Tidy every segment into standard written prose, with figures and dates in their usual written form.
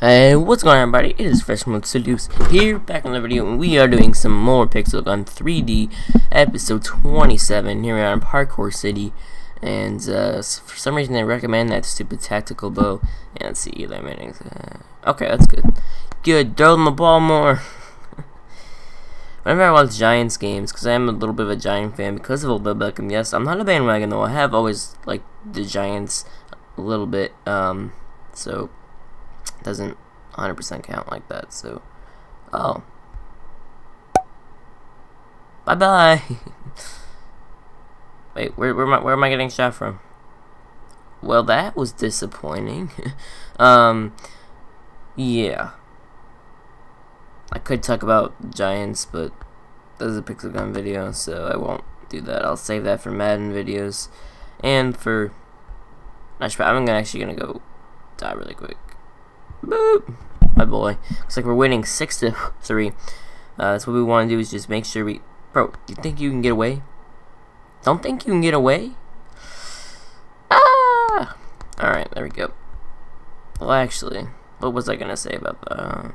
And what's going on, everybody? It is FreshMode Studios here, back on the video, and we are doing some more Pixel Gun 3D, episode 27. Here we are in Parkour City, and for some reason they recommend that stupid tactical bow. And yeah, let's see, they're making, okay, that's good. Good, throw them the ball more. Whenever I watch Giants games, because I am a little bit of a Giant fan because of Odell Beckham. Yes, I'm not a bandwagon though. I have always liked the Giants a little bit, so. Doesn't 100% count like that, so oh, bye bye. Wait, where am I getting shot from? Well, that was disappointing. Yeah, I could talk about Giants, but this is a Pixel Gun video, so I won't do that. I'll save that for Madden videos, and for I'm actually gonna go die really quick. Boop. My boy. Looks like we're winning 6-3. That's what we want to do, is just make sure we... Bro, you think you can get away? Don't think you can get away? Ah! Alright, there we go. Well, actually, what was I going to say about that?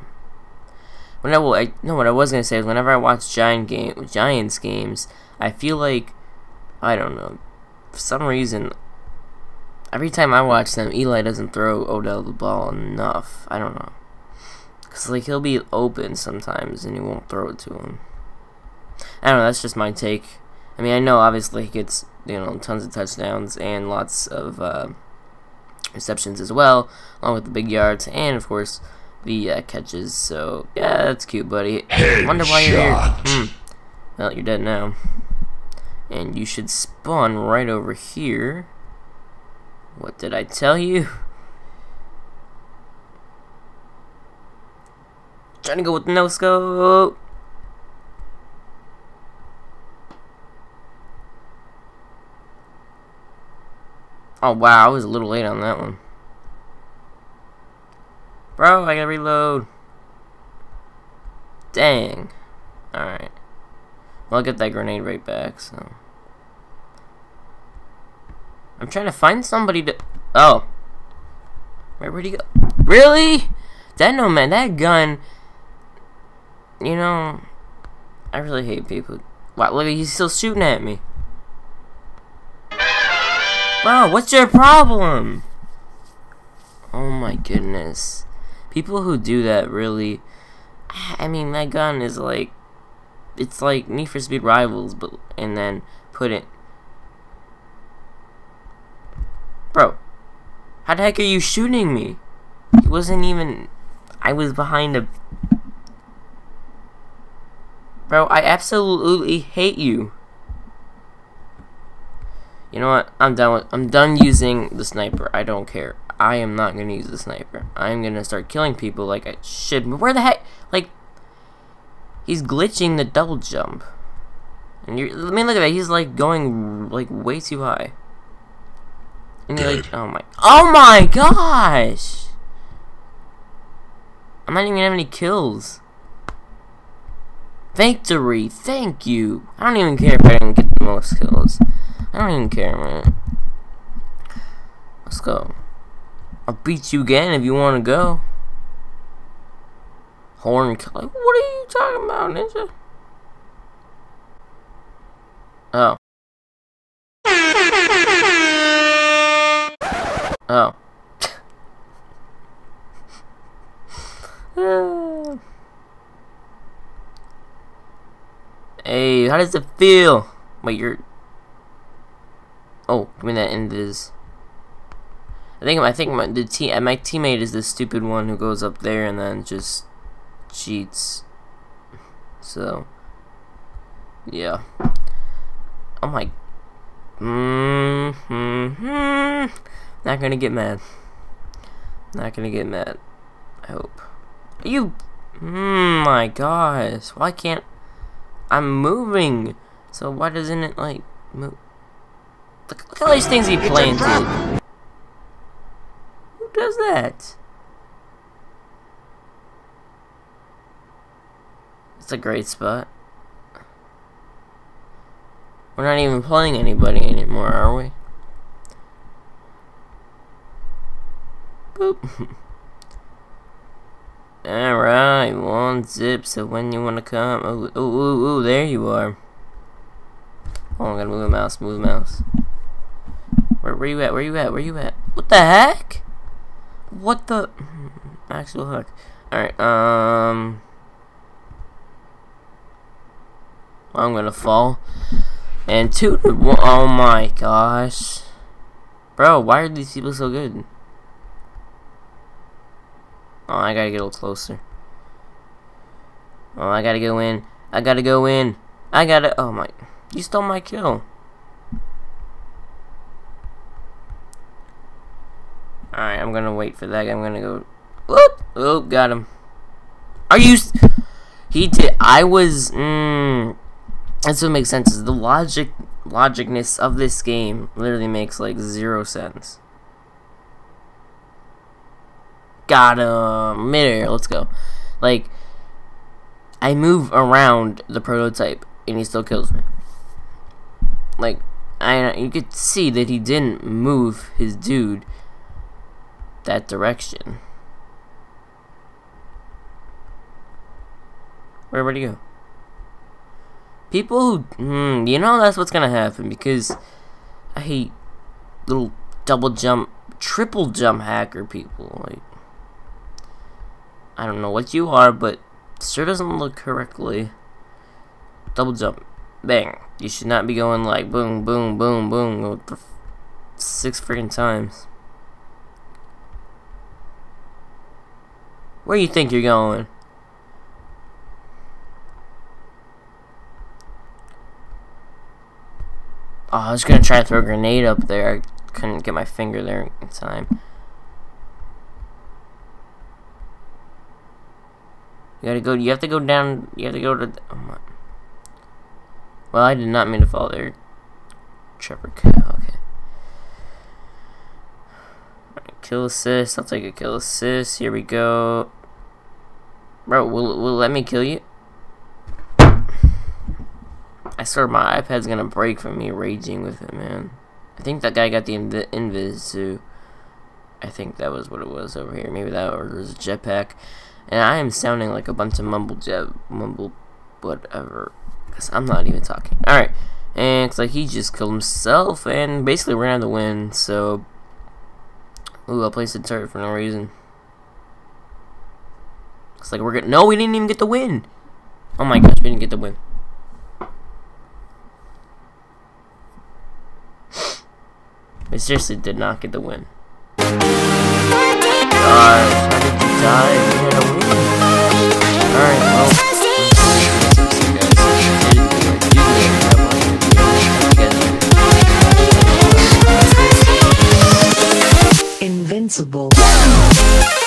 What I was going to say is whenever I watch Giants games, I feel like... I don't know. For some reason... Every time I watch them, Eli doesn't throw Odell the ball enough. I don't know. Because, like, he'll be open sometimes and he won't throw it to him. I don't know, that's just my take. I mean, I know, obviously, he gets, you know, tons of touchdowns and lots of receptions as well, along with the big yards and, of course, the catches. So, yeah, that's cute, buddy. I wonder why you're here. Well, you're dead now. And you should spawn right over here. What did I tell you? Trying to go with no scope. Oh wow, I was a little late on that one. Bro, I gotta reload. Dang. Alright. Well, I'll get that grenade right back, so. I'm trying to find somebody to... Oh. Where'd he go? Really? Dendoman, that gun... You know... I really hate people. Wow, look, he's still shooting at me. Wow, what's your problem? Oh my goodness. People who do that really... I mean, that gun is like... It's like Need for Speed Rivals, but... And then put it... Bro, how the heck are you shooting me? It wasn't even... I was behind a... Bro, I absolutely hate you. You know what? I'm done using the sniper. I don't care. I am not gonna use the sniper. I'm gonna start killing people like I should. But where the heck? Like, he's glitching the double jump. And you're... I mean, look at that. He's like going like way too high. And you're like, oh my gosh! I'm not even gonna have any kills. Victory, thank you. I don't even care if I didn't get the most kills. I don't even care, man. Let's go. I'll beat you again if you wanna go. Horn killer. What are you talking about, Ninja? Oh. Oh. Hey, how does it feel? Wait, you're... Oh, I mean that end is... I think my teammate is the stupid one who goes up there and then just cheats. So, yeah. Oh my... Not gonna get mad. Not gonna get mad. I hope. Are you... my gosh. Why can't... I'm moving. So why doesn't it, like, move? Look at all these things he planted. Who does that? It's a great spot. We're not even playing anybody anymore, are we? Boop. Alright, one zip, so when you wanna come, oh, there you are. Oh, I'm gonna move the mouse, Where you at, What the heck? What the actual heck? Alright, I'm gonna fall. And 2-1, oh my gosh. Bro, why are these people so good? Oh, I gotta get a little closer. Oh, I gotta go in. Oh my, you stole my kill. Alright, I'm gonna wait for that. I'm gonna go. Whoop! Oh, got him. Are you. He did. I was. That's what makes sense. Is the logicness of this game literally makes like 0 sense. Got him. Midair. Let's go. Like, I move around the prototype and he still kills me. Like, you could see that he didn't move his dude that direction. Where'd he go? People who, you know, that's what's gonna happen, because I hate little double jump, triple jump hacker people. Like, I don't know what you are, but it sure doesn't look correctly. Double jump, bang! You should not be going like boom, boom, boom, boom for 6 freaking times. Where you think you're going? Oh, I was gonna try to throw a grenade up there. I couldn't get my finger there in time. You gotta go. You have to go down. You have to go to. Oh my. Well, I did not mean to fall there. Trevor Cow. Okay. Right, kill assist. I'll take a kill assist. Here we go. Bro, will it let me kill you? I swear my iPad's gonna break from me raging with it, man. I think that guy got the invis too. I think that was what it was over here. Maybe that or it was a jetpack. And I am sounding like a bunch of mumble whatever. Cause I'm not even talking. Alright. And it's like he just killed himself and basically ran out of the wind, so. Ooh, I placed a turret for no reason. It's like we're getting. No, we didn't even get the win! Oh my gosh, we didn't get the win. We seriously did not get the win. Gosh, how did you die? We had a win. Alright, well, I'm sorry, guys. Invincible.